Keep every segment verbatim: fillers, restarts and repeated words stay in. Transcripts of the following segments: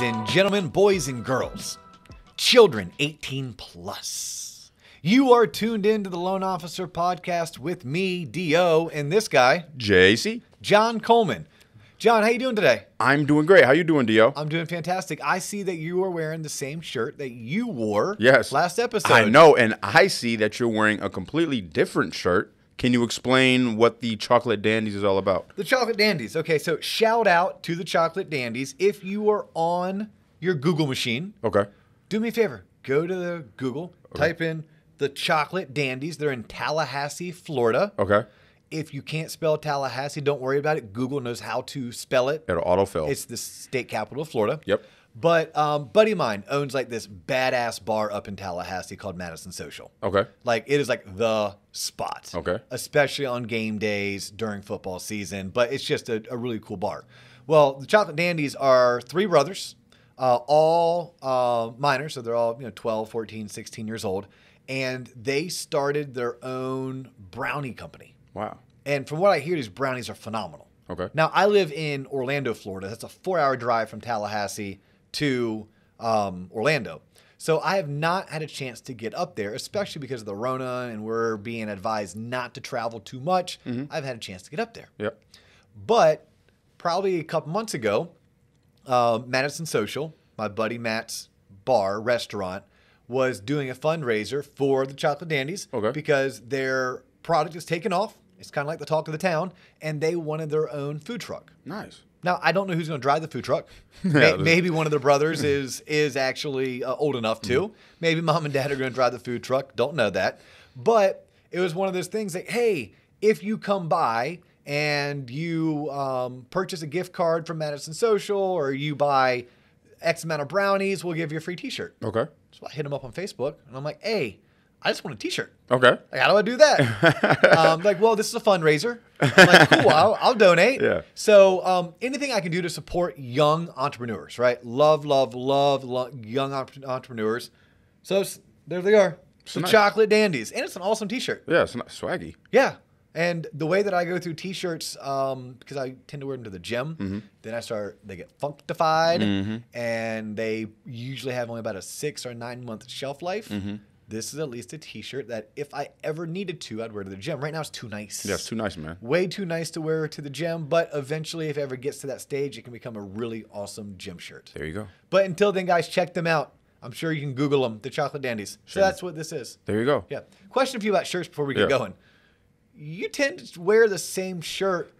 Ladies and gentlemen, boys and girls, children eighteen plus, you are tuned in to the Loan Officer Podcast with me, D O, and this guy, J C, John Coleman. John, how you doing today? I'm doing great. How you doing, D O? I'm doing fantastic. I see that you are wearing the same shirt that you wore yes. last episode. I know, and I see that you're wearing a completely different shirt. Can you explain what the Chocolate Dandies is all about? The Chocolate Dandies. Okay, so shout out to the Chocolate Dandies. If you are on your Google machine, okay, do me a favor. Go to the Google, okay. type in the Chocolate Dandies. They're in Tallahassee, Florida. Okay. If you can't spell Tallahassee, don't worry about it. Google knows how to spell it. It'll autofill. It's the state capital of Florida. Yep. But um, buddy of mine owns like this badass bar up in Tallahassee called Madison Social. Okay. Like it is like the spot. Okay. Especially on game days during football season. But it's just a, a really cool bar. Well, the Chocolate Dandies are three brothers, uh, all uh, minors. So they're all, you know, twelve, fourteen, sixteen years old. And they started their own brownie company. Wow. And from what I hear, these brownies are phenomenal. Okay. Now, I live in Orlando, Florida. That's a four-hour drive from Tallahassee to um, Orlando. So I have not had a chance to get up there, especially because of the Rona, and we're being advised not to travel too much. Mm-hmm. I've had a chance to get up there. Yep. But probably a couple months ago, uh, Madison Social, my buddy Matt's bar, restaurant, was doing a fundraiser for the Chocolate Dandies okay. because their product is taken off. It's kind of like the talk of the town, and they wanted their own food truck. Nice. Now, I don't know who's going to drive the food truck. yeah, Maybe one of their brothers is is actually uh, old enough to. Mm-hmm. Maybe mom and dad are going to drive the food truck. Don't know that. But it was one of those things that, hey, if you come by and you um, purchase a gift card from Madison Social or you buy X amount of brownies, we'll give you a free T-shirt. Okay. So I hit them up on Facebook, and I'm like, hey, I just want a T-shirt. Okay. Like, how do I do that? um, like, well, this is a fundraiser. I'm like, cool, I'll, I'll donate. Yeah. So um, anything I can do to support young entrepreneurs, right? Love, love, love, love young entrepreneurs. So there they are, so the nice. Chocolate Dandies. And it's an awesome T-shirt. Yeah, it's not swaggy. Yeah. And the way that I go through T-shirts, um, because I tend to wear them to the gym, mm-hmm. then I start, they get functified, mm-hmm. and they usually have only about a six or nine month shelf life. Mm-hmm. This is at least a T-shirt that if I ever needed to, I'd wear to the gym. Right now, it's too nice. Yeah, it's too nice, man. Way too nice to wear to the gym. But eventually, if it ever gets to that stage, it can become a really awesome gym shirt. There you go. But until then, guys, check them out. I'm sure you can Google them, the Chocolate Dandies. Sure. So that's what this is. There you go. Yeah. Question for you about shirts before we get yeah. going. You tend to wear the same shirt.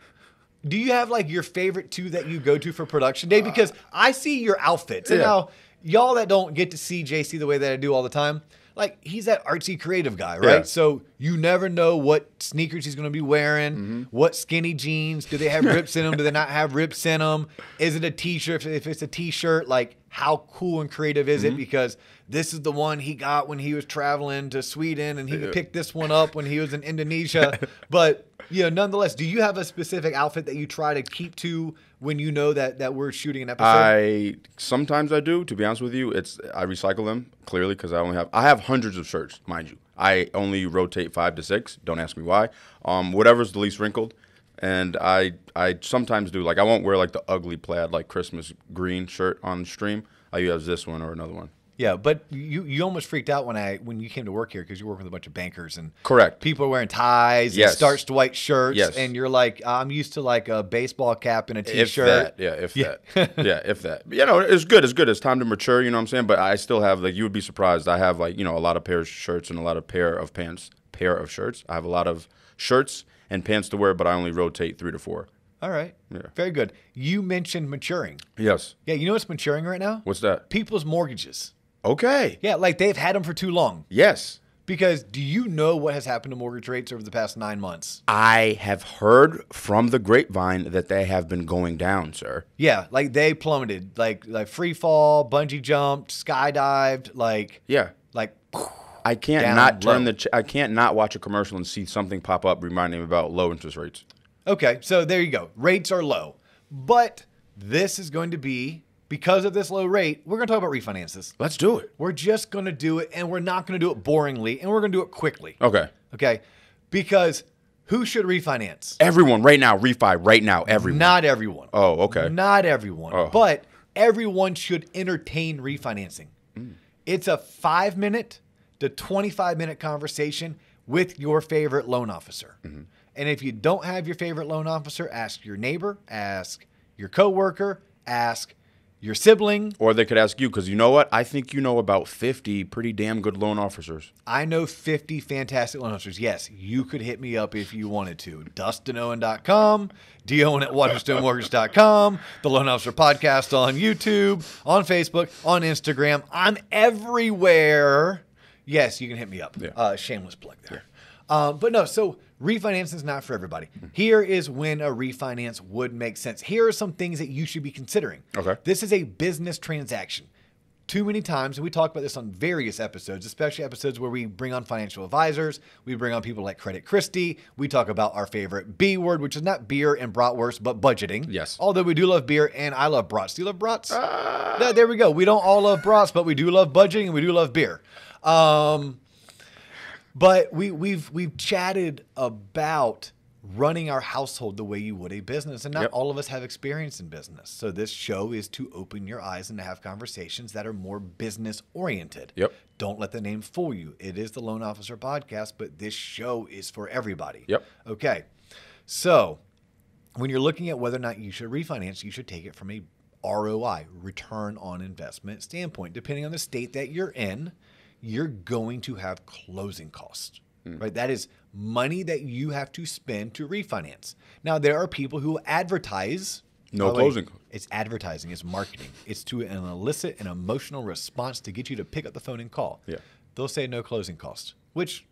Do you have like your favorite two that you go to for production day? Because uh, I see your outfits. Yeah. And now, y'all that don't get to see J C the way that I do all the time, like, he's that artsy creative guy, right? Yeah. So you never know what sneakers he's going to be wearing, mm-hmm. what skinny jeans. Do they have rips in them? Do they not have rips in them? Is it a T-shirt? If it's a T-shirt, like, how cool and creative is mm-hmm. it? Because this is the one he got when he was traveling to Sweden, and he yeah. picked this one up when he was in Indonesia. But, you know, nonetheless, do you have a specific outfit that you try to keep to when you know that, that we're shooting an episode? I sometimes I do, to be honest with you. It's I recycle them, clearly, because I only have I have hundreds of shirts, mind you. I only rotate five to six. Don't ask me why. Um, whatever's the least wrinkled. And I I sometimes do. Like, I won't wear, like, the ugly plaid, like, Christmas green shirt on stream. I use this one or another one. Yeah, but you, you almost freaked out when I when you came to work here because you work with a bunch of bankers and correct people are wearing ties yes. and starched white shirts yes. and you're like, I'm used to like a baseball cap and a T-shirt. If that, yeah, if yeah. that. Yeah, if that. You know, it's good. It's good. It's time to mature, you know what I'm saying? But I still have, like, you would be surprised. I have, like, you know, a lot of pairs of shirts and a lot of pair of pants, pair of shirts. I have a lot of shirts and pants to wear, but I only rotate three to four. All right. Yeah. Very good. You mentioned maturing. Yes. Yeah, you know what's maturing right now? What's that? People's mortgages. Okay. Yeah, like they've had them for too long. Yes. Because do you know what has happened to mortgage rates over the past nine months? I have heard from the grapevine that they have been going down, sir. Yeah, like they plummeted, like like free fall, bungee jumped, skydived, like yeah, like. I can't not turn the. Ch I can't not watch a commercial and see something pop up reminding me about low interest rates. Okay, so there you go. Rates are low, but this is going to be. Because of this low rate, we're going to talk about refinances. Let's do it. We're just going to do it, and we're not going to do it boringly, and we're going to do it quickly. Okay. Okay? Because who should refinance? Everyone right now. Refi right now. Everyone. Not everyone. Oh, okay. Not everyone. Oh. But everyone should entertain refinancing. Mm. It's a five minute to twenty-five minute conversation with your favorite loan officer. Mm-hmm. And if you don't have your favorite loan officer, ask your neighbor, ask your coworker, ask your sibling. Or they could ask you, because you know what? I think you know about fifty pretty damn good loan officers. I know fifty fantastic loan officers. Yes, you could hit me up if you wanted to. Dustin Owen dot com, D O N at Waterstone Mortgage dot com, the Loan Officer Podcast on YouTube, on Facebook, on Instagram. I'm everywhere. Yes, you can hit me up. Yeah. Uh, shameless plug there. Yeah. Um, but no, so refinancing is not for everybody. Here is when a refinance would make sense. Here are some things that you should be considering. Okay. This is a business transaction. Too many times, and we talk about this on various episodes, especially episodes where we bring on financial advisors, we bring on people like Credit Christie, we talk about our favorite B word, which is not beer and bratwurst, but budgeting. Yes. Although we do love beer, and I love brats. Do you love brats? Uh... No, there we go. We don't all love brats, but we do love budgeting, and we do love beer. Um, but we, we've, we've chatted about running our household the way you would a business, and not yep. all of us have experience in business. So this show is to open your eyes and to have conversations that are more business oriented. Yep. Don't let the name fool you. It is the Loan Officer Podcast, but this show is for everybody. Yep. Okay. So when you're looking at whether or not you should refinance, you should take it from a R O I, return on investment standpoint. Depending on the state that you're in, you're going to have closing costs, mm. right? That is money that you have to spend to refinance. Now, there are people who advertise. No closing costs. It's advertising. It's marketing. It's to elicit an emotional response to get you to pick up the phone and call. Yeah. They'll say no closing costs, which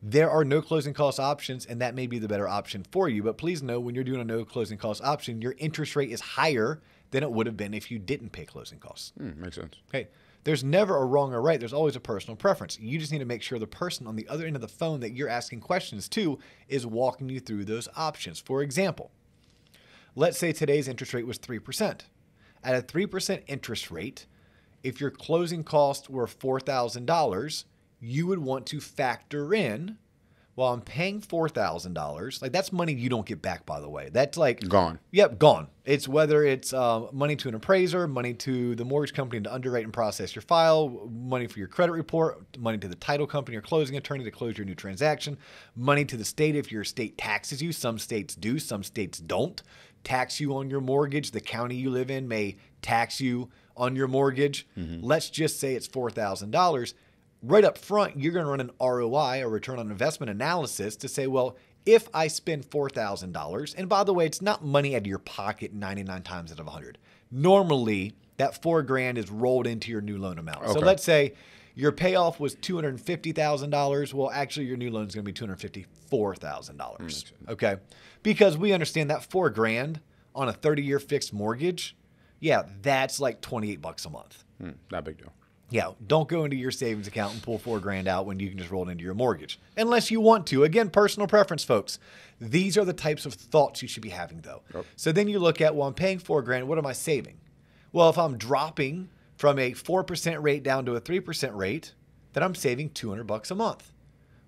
there are no closing cost options, and that may be the better option for you. But please know, when you're doing a no closing cost option, your interest rate is higher than it would have been if you didn't pay closing costs. Mm, makes sense. Okay. There's never a wrong or right. There's always a personal preference. You just need to make sure the person on the other end of the phone that you're asking questions to is walking you through those options. For example, let's say today's interest rate was three percent. At a three percent interest rate, if your closing costs were four thousand dollars, you would want to factor in, well, I'm paying four thousand dollars. Like, that's money you don't get back, by the way. That's like... Gone. Yep, gone. It's whether it's uh, money to an appraiser, money to the mortgage company to underwrite and process your file, money for your credit report, money to the title company or closing attorney to close your new transaction, money to the state if your state taxes you. Some states do, some states don't. Tax you on your mortgage. The county you live in may tax you on your mortgage. Mm-hmm. Let's just say it's four thousand dollars. Right up front, you're going to run an R O I, a return on investment analysis, to say, well, if I spend four thousand dollars, and by the way, it's not money out of your pocket ninety-nine times out of one hundred. Normally, that four grand is rolled into your new loan amount. Okay. So let's say your payoff was two hundred fifty thousand dollars. Well, actually, your new loan is going to be two hundred fifty-four thousand dollars. Mm-hmm. Okay. Because we understand that four grand on a thirty year fixed mortgage, yeah, that's like twenty-eight bucks a month. Mm, not big deal. Yeah, don't go into your savings account and pull four grand out when you can just roll it into your mortgage. Unless you want to. Again, personal preference, folks. These are the types of thoughts you should be having, though. Yep. So then you look at, well, I'm paying four grand. What am I saving? Well, if I'm dropping from a four percent rate down to a three percent rate, then I'm saving two hundred bucks a month.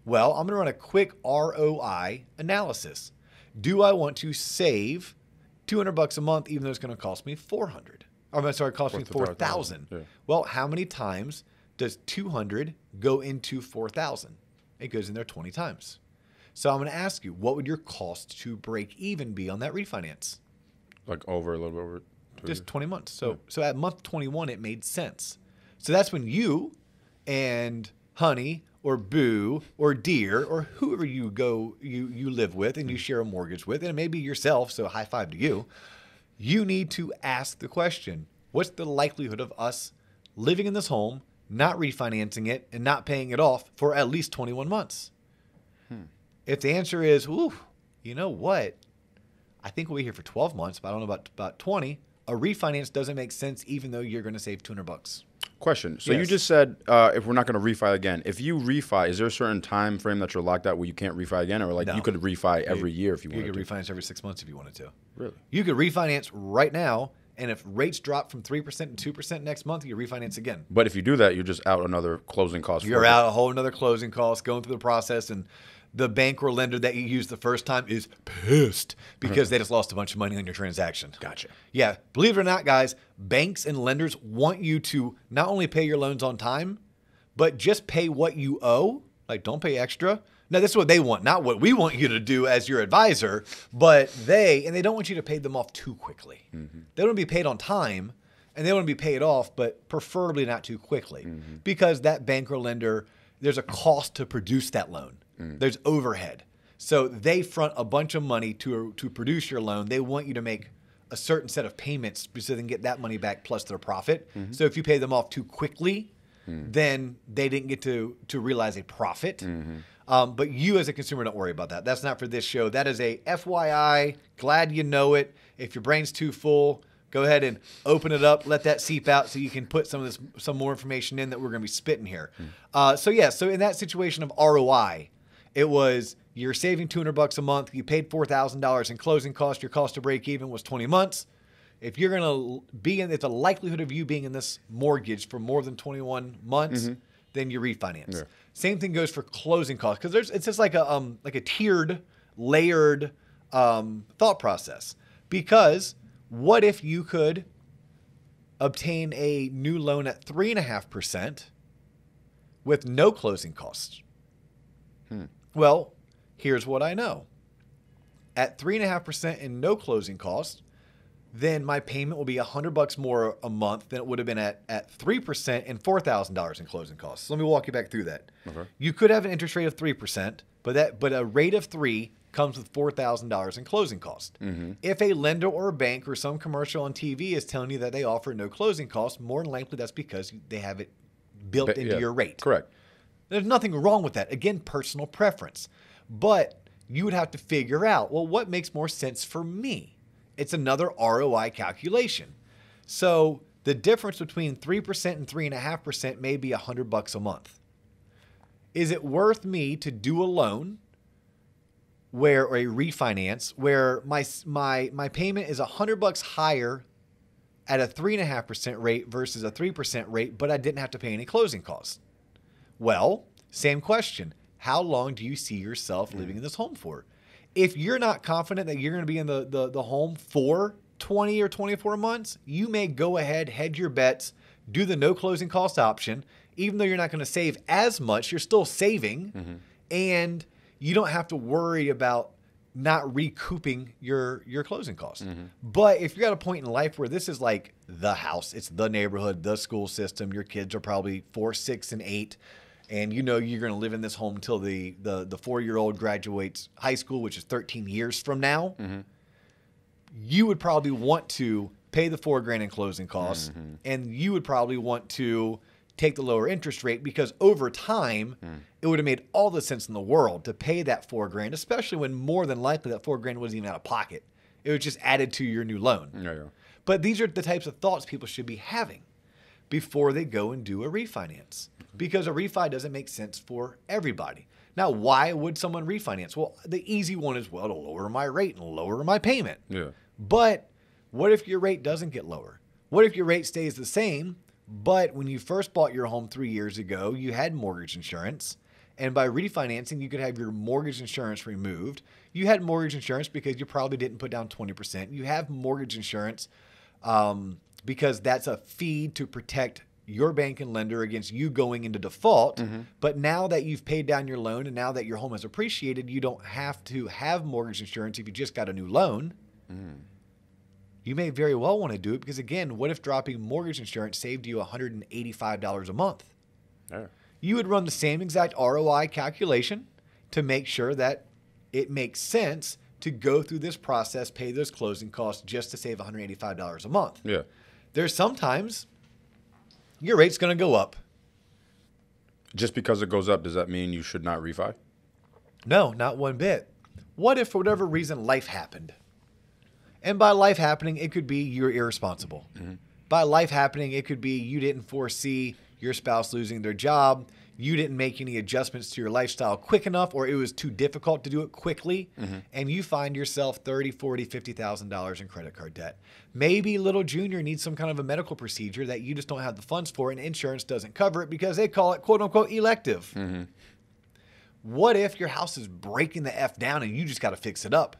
Well, I'm going to run a quick R O I analysis. Do I want to save two hundred bucks a month, even though it's going to cost me four hundred? I'm sorry, it cost me four thousand. Yeah. Well, how many times does two hundred go into four thousand? It goes in there twenty times. So I'm going to ask you, what would your cost to break even be on that refinance? Like over a little bit over? twenty. Just twenty months. So, yeah. So at month twenty-one, it made sense. So that's when you and honey or boo or dear or whoever you go, you, you live with and you share a mortgage with, and it may be yourself, so high five to you. You need to ask the question, what's the likelihood of us living in this home, not refinancing it, and not paying it off for at least twenty-one months? Hmm. If the answer is, ooh, you know what? I think we'll be here for twelve months, but I don't know about, about twenty. A refinance doesn't make sense even though you're going to save two hundred bucks. Question. So yes. You just said uh, if we're not going to refi again. If you refi, is there a certain time frame that you're locked out where you can't refi again? Or like no. You could refi every you, year if you, you wanted to? You could refinance every six months if you wanted to. Really? You could refinance right now, and if rates drop from three percent to two percent next month, you refinance again. But if you do that, you're just out another closing cost. You're out a whole another closing cost, going through the process, and the bank or lender that you used the first time is pissed because they just lost a bunch of money on your transaction. Gotcha. Yeah. Believe it or not, guys, banks and lenders want you to not only pay your loans on time, but just pay what you owe. Like, don't pay extra. Now, this is what they want, not what we want you to do as your advisor, but they, and they don't want you to pay them off too quickly. Mm-hmm. They don't want to be paid on time, and they want to be paid off, but preferably not too quickly, mm-hmm. because that bank or lender, there's a cost to produce that loan. Mm-hmm. There's overhead. So they front a bunch of money to, to produce your loan. They want you to make a certain set of payments so they can get that money back plus their profit. Mm-hmm. So if you pay them off too quickly, mm-hmm. then they didn't get to, to realize a profit. Mm-hmm. Um, but you as a consumer, don't worry about that. That's not for this show. That is a F Y I, glad you know it. If your brain's too full, go ahead and open it up, let that seep out so you can put some of this, some more information in that we're going to be spitting here. Mm. Uh, so yeah, so in that situation of R O I, it was you're saving two hundred bucks a month, you paid four thousand dollars in closing costs, your cost to break even was twenty months. If you're going to be in, if the likelihood of you being in this mortgage for more than twenty-one months, mm-hmm. then you refinance. Yeah. Same thing goes for closing costs because there's it's just like a um, like a tiered, layered um, thought process. Because what if you could obtain a new loan at three and a half percent with no closing costs? Hmm. Well, here's what I know: at three and a half percent and no closing costs, then my payment will be a hundred bucks more a month than it would have been at at three percent and four thousand dollars in closing costs. So let me walk you back through that. Okay. You could have an interest rate of three percent, but that but a rate of three comes with four thousand dollars in closing costs. Mm-hmm. If a lender or a bank or some commercial on T V is telling you that they offer no closing costs, more than likely that's because they have it built but, into yeah, your rate. Correct. There's nothing wrong with that. Again, personal preference, but you would have to figure out, well, what makes more sense for me. It's another R O I calculation. So the difference between three percent and three point five percent may be a hundred bucks a month. Is it worth me to do a loan where, or a refinance where my, my, my payment is a hundred bucks higher at a three point five percent rate versus a three percent rate, but I didn't have to pay any closing costs? Well, same question. How long do you see yourself mm. living in this home for? If you're not confident that you're going to be in the, the, the home for twenty or twenty-four months, you may go ahead, hedge your bets, do the no closing cost option. Even though you're not going to save as much, you're still saving, mm-hmm. and you don't have to worry about not recouping your, your closing costs. Mm-hmm. But if you're at a point in life where this is like the house, it's the neighborhood, the school system, your kids are probably four, six, and eight, and you know you're going to live in this home until the, the, the four-year-old graduates high school, which is thirteen years from now, mm-hmm. you would probably want to pay the four grand in closing costs, mm-hmm. and you would probably want to take the lower interest rate because over time, mm. it would have made all the sense in the world to pay that four grand, especially when more than likely that four grand wasn't even out of pocket. It was just added to your new loan. Yeah, yeah. But these are the types of thoughts people should be having before they go and do a refinance. Because a refi doesn't make sense for everybody. Now, why would someone refinance? Well, the easy one is, well, to lower my rate and lower my payment. Yeah. But what if your rate doesn't get lower? What if your rate stays the same, but when you first bought your home three years ago, you had mortgage insurance, and by refinancing, you could have your mortgage insurance removed. You had mortgage insurance because you probably didn't put down twenty percent. You have mortgage insurance um, because that's a fee to protect your bank and lender against you going into default. Mm-hmm. But now that you've paid down your loan and now that your home has appreciated, you don't have to have mortgage insurance if you just got a new loan. Mm. You may very well want to do it because, again, what if dropping mortgage insurance saved you a hundred eighty-five dollars a month? Oh. You would run the same exact R O I calculation to make sure that it makes sense to go through this process, pay those closing costs just to save a hundred eighty-five dollars a month. Yeah. There's sometimes your rate's going to go up. Just because it goes up, does that mean you should not refi? No, not one bit. What if for whatever reason life happened? And by life happening, it could be you're irresponsible. Mm-hmm. By life happening, it could be you didn't foresee your spouse losing their job. You didn't make any adjustments to your lifestyle quick enough, or it was too difficult to do it quickly. Mm-hmm. And you find yourself thirty, forty, fifty thousand dollars in credit card debt. Maybe little Junior needs some kind of a medical procedure that you just don't have the funds for and insurance doesn't cover it because they call it, quote unquote, elective. Mm-hmm. What if your house is breaking the F down and you just got to fix it up?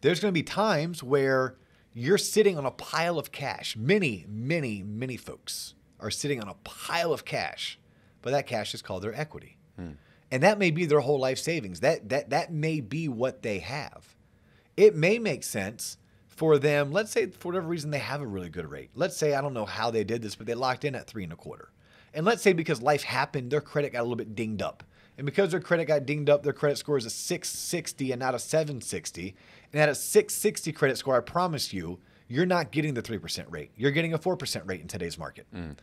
There's going to be times where you're sitting on a pile of cash. Many, many, many folks are sitting on a pile of cash, but that cash is called their equity. Hmm. And that may be their whole life savings. That, that, that may be what they have. It may make sense for them. Let's say for whatever reason, they have a really good rate. Let's say, I don't know how they did this, but they locked in at three and a quarter. And let's say because life happened, their credit got a little bit dinged up. And because their credit got dinged up, their credit score is a six sixty and not a seven sixty. And at a six sixty credit score, I promise you, you're not getting the three percent rate. You're getting a four percent rate in today's market. Mm.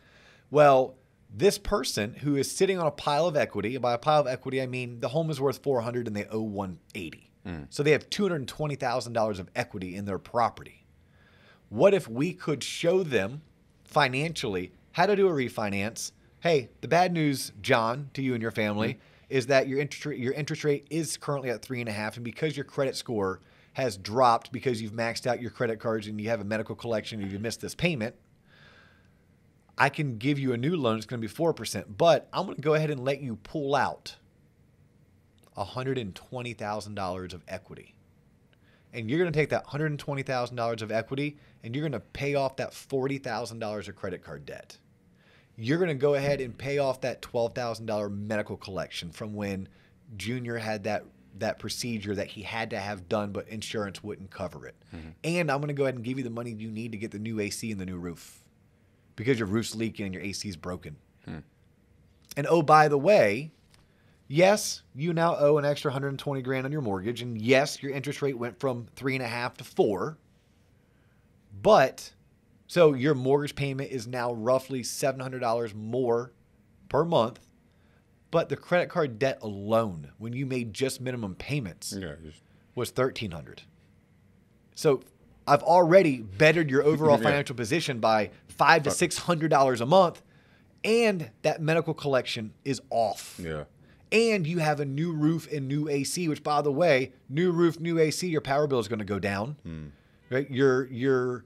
Well, this person who is sitting on a pile of equity, and by a pile of equity, I mean the home is worth four hundred and they owe one eighty. Mm. So they have two hundred twenty thousand dollars of equity in their property. What if we could show them financially how to do a refinance? Hey, the bad news, John, to you and your family, mm-hmm. is that your interest, your interest rate is currently at three and a half. And because your credit score has dropped because you've maxed out your credit cards and you have a medical collection and you missed this payment, I can give you a new loan. It's going to be four percent, but I'm going to go ahead and let you pull out one hundred twenty thousand dollars of equity. And you're going to take that one hundred twenty thousand dollars of equity and you're going to pay off that forty thousand dollars of credit card debt. You're going to go ahead and pay off that twelve thousand dollars medical collection from when Junior had that, that procedure that he had to have done, but insurance wouldn't cover it. Mm-hmm. And I'm going to go ahead and give you the money you need to get the new A C and the new roof because your roof's leaking and your A C's broken. Mm. And oh, by the way, yes, you now owe an extra one hundred twenty grand on your mortgage. And yes, your interest rate went from three and a half to four, but so your mortgage payment is now roughly seven hundred dollars more per month, but the credit card debt alone, when you made just minimum payments, yeah, just... was thirteen hundred dollars. So I've already bettered your overall financial yeah. position by five to six hundred dollars a month, and that medical collection is off. Yeah. And you have a new roof and new A C, which, by the way, new roof, new A C, your power bill is going to go down. Mm. Right? Your your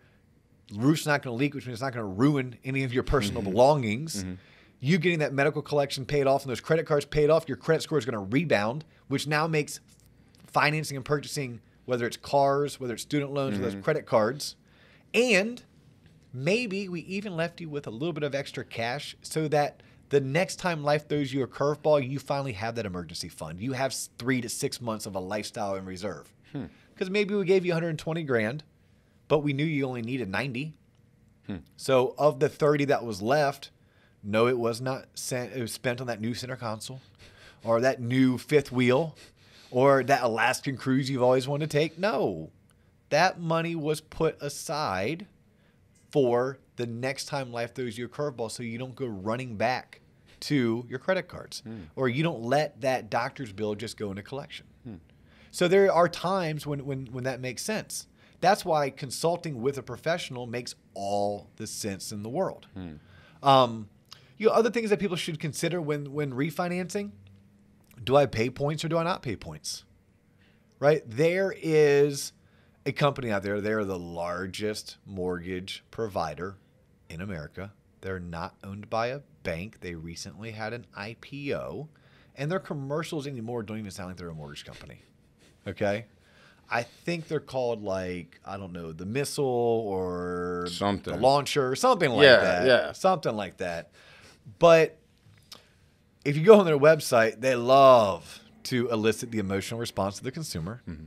roof's not going to leak, which means it's not going to ruin any of your personal mm-hmm. belongings. Mm-hmm. You getting that medical collection paid off and those credit cards paid off, your credit score is going to rebound, which now makes financing and purchasing, whether it's cars, whether it's student loans, mm-hmm. whether it's credit cards. And maybe we even left you with a little bit of extra cash so that the next time life throws you a curveball, you finally have that emergency fund. You have three to six months of a lifestyle in reserve. Because hmm. maybe we gave you one hundred twenty grand. But we knew you only needed ninety. Hmm. So of the thirty that was left, no, it was not sent, it was spent on that new center console or that new fifth wheel or that Alaskan cruise you've always wanted to take. No, that money was put aside for the next time life throws you a curveball so you don't go running back to your credit cards hmm. or you don't let that doctor's bill just go into collection. Hmm. So there are times when, when, when that makes sense. That's why consulting with a professional makes all the sense in the world. Hmm. Um, you know, other things that people should consider when when refinancing: do I pay points or do I not pay points? Right? There is a company out there. They are the largest mortgage provider in America. They're not owned by a bank. They recently had an I P O, and their commercials anymore don't even sound like they're a mortgage company. Okay. I think they're called, like, I don't know, the missile or something. The launcher, something like yeah, that. Yeah. Something like that. But if you go on their website, they love to elicit the emotional response of the consumer. Mm-hmm.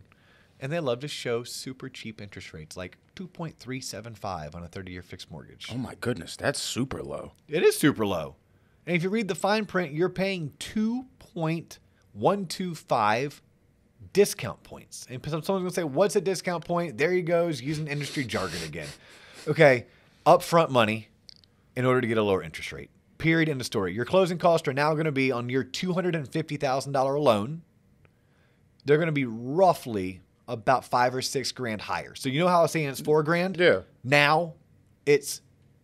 And they love to show super cheap interest rates, like two point three seven five on a thirty-year fixed mortgage. Oh, my goodness. That's super low. It is super low. And if you read the fine print, you're paying two point one two five discount points. And someone's going to say, what's a discount point? There he goes, using industry jargon again. Okay, upfront money in order to get a lower interest rate. Period, end of story. Your closing costs are now going to be on your two hundred fifty thousand dollar loan. They're going to be roughly about five or six grand higher. So you know how I was saying it's four grand? Yeah. Now it's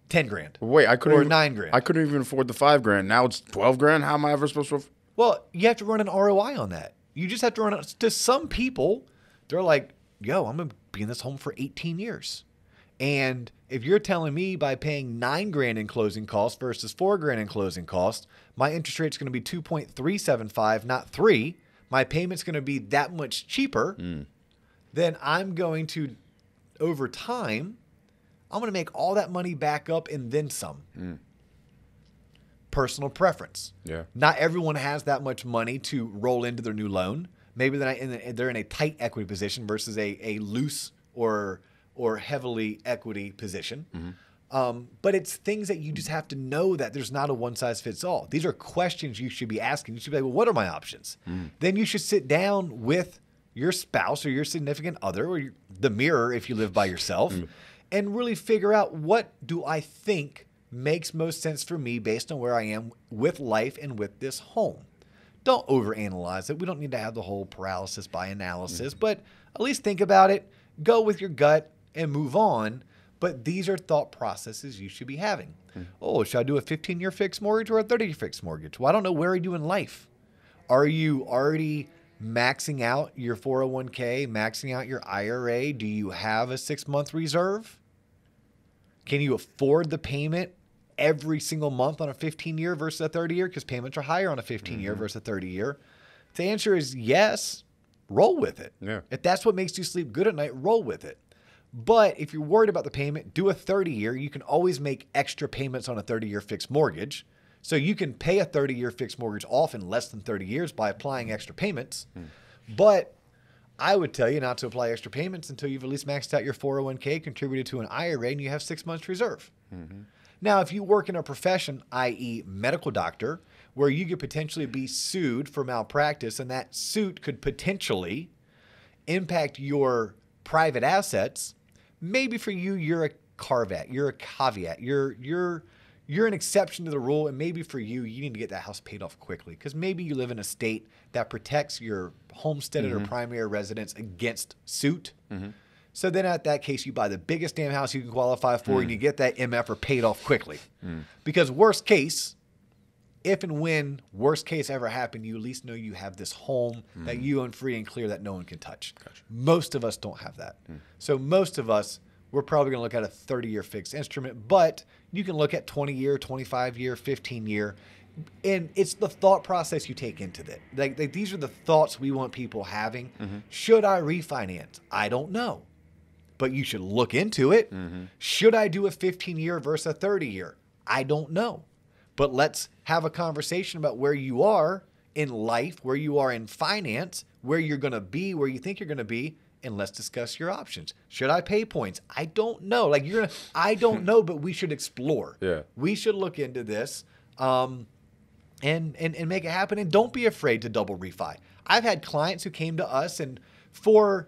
ten grand. Wait, I couldn't. Or even, nine grand. I couldn't even afford the five grand. Now it's twelve grand. How am I ever supposed to? Well, you have to run an R O I on that. You just have to run out. To some people, they're like, yo, I'm going to be in this home for eighteen years. And if you're telling me by paying nine grand in closing costs versus four grand in closing costs, my interest rate's going to be two point three seven five, not three. My payment's going to be that much cheaper. Mm. Then I'm going to, over time, I'm going to make all that money back up and then some. Mm. Personal preference. Yeah. Not everyone has that much money to roll into their new loan. Maybe they're, not in the, they're in a tight equity position versus a, a loose or or heavily equity position. Mm-hmm. um, but it's things that you just have to know that there's not a one-size-fits-all. These are questions you should be asking. You should be like, well, what are my options? Mm. Then you should sit down with your spouse or your significant other or your, the mirror if you live by yourself mm. and really figure out what do I think makes most sense for me based on where I am with life and with this home. Don't overanalyze it. We don't need to have the whole paralysis by analysis, mm-hmm. but at least think about it. Go with your gut and move on. But these are thought processes you should be having. Mm-hmm. Oh, should I do a fifteen-year fixed mortgage or a thirty-year fixed mortgage? Well, I don't know. Where are you in life? Are you already maxing out your four oh one K, maxing out your I R A? Do you have a six-month reserve? Can you afford the payment every single month on a fifteen-year versus a thirty-year? Because payments are higher on a fifteen-year mm-hmm. versus a thirty-year. The answer is yes. Roll with it. Yeah. If that's what makes you sleep good at night, roll with it. But if you're worried about the payment, do a thirty-year. You can always make extra payments on a thirty-year fixed mortgage. So you can pay a thirty-year fixed mortgage off in less than thirty years by applying extra payments. Mm. But I would tell you not to apply extra payments until you've at least maxed out your four oh one K, contributed to an I R A, and you have six months reserve. Mm-hmm. Now, if you work in a profession, that is medical doctor, where you could potentially be sued for malpractice, and that suit could potentially impact your private assets, maybe for you, you're a carve-out, you're a caveat, you're, you're, you're an exception to the rule, and maybe for you, you need to get that house paid off quickly because maybe you live in a state that protects your homesteaded mm-hmm. or primary residence against suit. Mm-hmm. So then at that case, you buy the biggest damn house you can qualify for mm. and you get that M F or paid off quickly. Mm. Because worst case, if and when worst case ever happened, you at least know you have this home mm. that you own free and clear that no one can touch. Gotcha. Most of us don't have that. Mm. So most of us, we're probably going to look at a thirty-year fixed instrument, but you can look at twenty-year, twenty-five-year, fifteen-year. And it's the thought process you take into that. Like, like these are the thoughts we want people having. Mm-hmm. Should I refinance? I don't know. But you should look into it. Mm-hmm. Should I do a fifteen-year versus a thirty-year? I don't know. But let's have a conversation about where you are in life, where you are in finance, where you're going to be, where you think you're going to be, and let's discuss your options. Should I pay points? I don't know. Like you're, gonna, I don't know, but we should explore. Yeah, we should look into this, um, and and and make it happen. And don't be afraid to double refi. I've had clients who came to us and for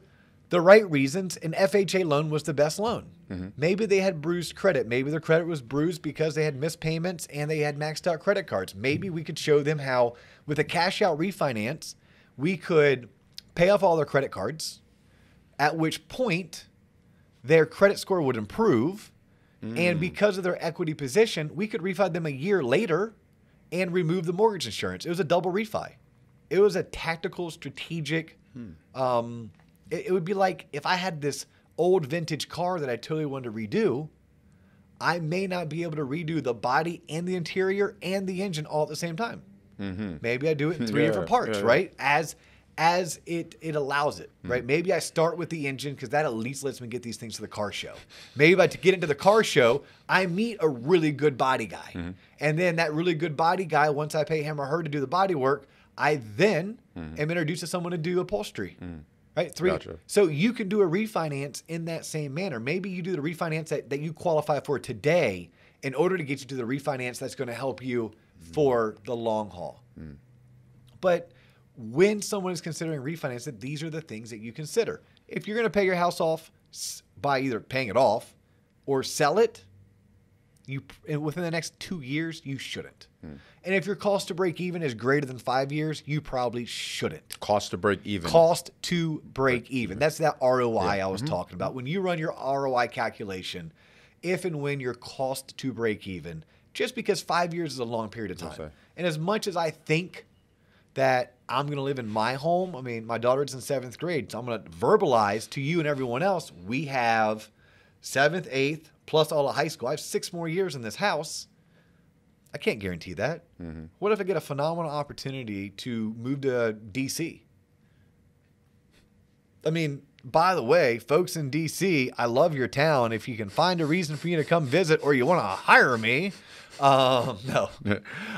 the right reasons, an F H A loan was the best loan. Mm-hmm. Maybe they had bruised credit. Maybe their credit was bruised because they had missed payments and they had maxed out credit cards. Maybe we could show them how with a cash out refinance, we could pay off all their credit cards, at which point their credit score would improve. Mm. And because of their equity position, we could refi them a year later and remove the mortgage insurance. It was a double refi. It was a tactical, strategic, mm. um, it would be like if I had this old vintage car that I totally wanted to redo, I may not be able to redo the body and the interior and the engine all at the same time. Mm-hmm. Maybe I do it in three yeah, different parts, yeah, right? Yeah. As as it it allows it, mm-hmm. right? Maybe I start with the engine because that at least lets me get these things to the car show. Maybe if I get into the car show, I meet a really good body guy. Mm-hmm. And then that really good body guy, once I pay him or her to do the body work, I then mm-hmm. am introduced to someone to do upholstery. Mm-hmm. Right? Three. Gotcha. So you can do a refinance in that same manner. Maybe you do the refinance that, that you qualify for today in order to get you to the refinance that's going to help you mm. for the long haul. Mm. But when someone is considering refinance, that these are the things that you consider. If you're going to pay your house off by either paying it off or sell it, you within the next two years, you shouldn't. Mm. And if your cost to break even is greater than five years, you probably shouldn't. Cost to break even. Cost to break, break even. even. That's that R O I yeah. I was mm-hmm. talking about. When you run your R O I calculation, if and when your cost to break even, just because five years is a long period of time. Okay. And as much as I think that I'm going to live in my home, I mean, my daughter's in seventh grade, so I'm going to verbalize to you and everyone else, we have seventh, eighth, plus all of high school. I have six more years in this house. I can't guarantee that. Mm-hmm. What if I get a phenomenal opportunity to move to D C? I mean, by the way, folks in D C, I love your town. If you can find a reason for you to come visit or you want to hire me, um, no.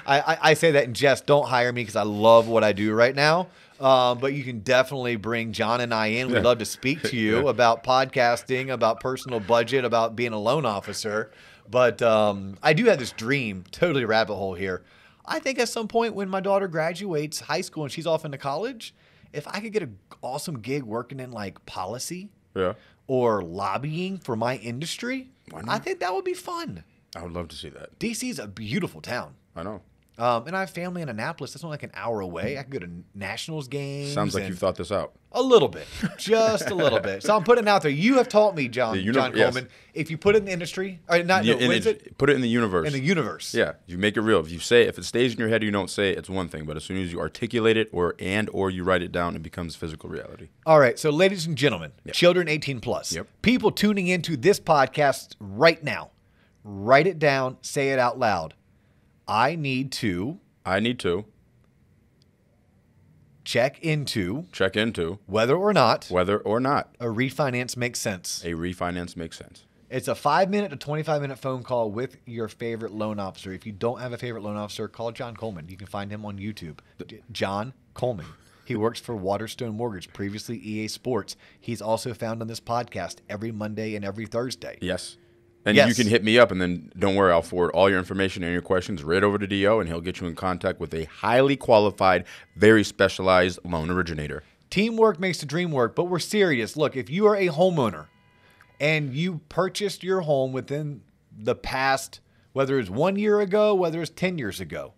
I, I, I say that in jest. Don't hire me because I love what I do right now. Uh, but you can definitely bring John and I in. We'd love to speak to you about podcasting, about personal budget, about being a loan officer. But um, I do have this dream, totally rabbit hole here. I think at some point when my daughter graduates high school and she's off into college, if I could get an awesome gig working in like policy yeah. or lobbying for my industry, I think that would be fun. I would love to see that. D C is a beautiful town. I know. Um, and I have family in Annapolis. That's only like an hour away. I could go to Nationals games. Sounds like you've thought this out. A little bit. Just a little bit. So I'm putting it out there. You have taught me, John, uni- John Coleman, yes. if you put it in the industry, or not, no, in it, it? Put it in the universe. In the universe. Yeah. You make it real. If you say, if it stays in your head or you don't say it, it's one thing. But as soon as you articulate it or and or you write it down, it becomes physical reality. All right. So ladies and gentlemen, yep. children eighteen plus, yep. people tuning into this podcast right now, write it down, say it out loud. I need to. I need to. Check into. Check into. Whether or not. Whether or not. A refinance makes sense. A refinance makes sense. It's a five minute to twenty-five minute phone call with your favorite loan officer. If you don't have a favorite loan officer, call John Coleman. You can find him on YouTube. John Coleman. He works for Waterstone Mortgage, previously E A Sports. He's also found on this podcast every Monday and every Thursday. Yes. And yes. you can hit me up, and then don't worry, I'll forward all your information and your questions right over to D O, and he'll get you in contact with a highly qualified, very specialized loan originator. Teamwork makes the dream work, but we're serious. Look, if you are a homeowner and you purchased your home within the past, whether it's one year ago, whether it's ten years ago,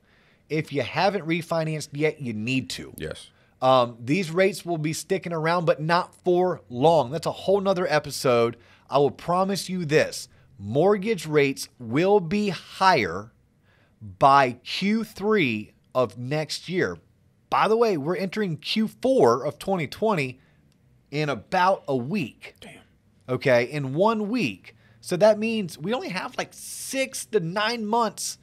if you haven't refinanced yet, you need to. Yes. Um, these rates will be sticking around, but not for long. That's a whole nother episode. I will promise you this. Mortgage rates will be higher by Q three of next year. By the way, we're entering Q four of twenty twenty in about a week. Damn. Okay, in one week. So that means we only have like six to nine months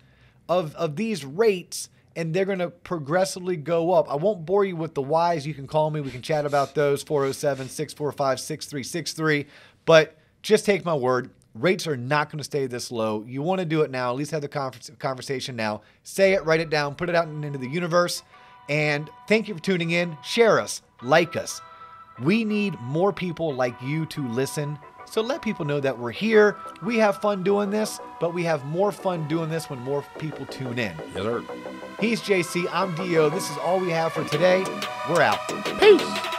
of, of these rates, and they're going to progressively go up. I won't bore you with the whys. You can call me. We can chat about those, four oh seven, six four five, six three six three. But just take my word. Rates are not going to stay this low. You want to do it now. At least have the conversation now. Say it, write it down, put it out into the universe. And thank you for tuning in. Share us, like us. We need more people like you to listen. So let people know that we're here. We have fun doing this, but we have more fun doing this when more people tune in. Yes, sir. He's J C. I'm D O. This is all we have for today. We're out. Peace.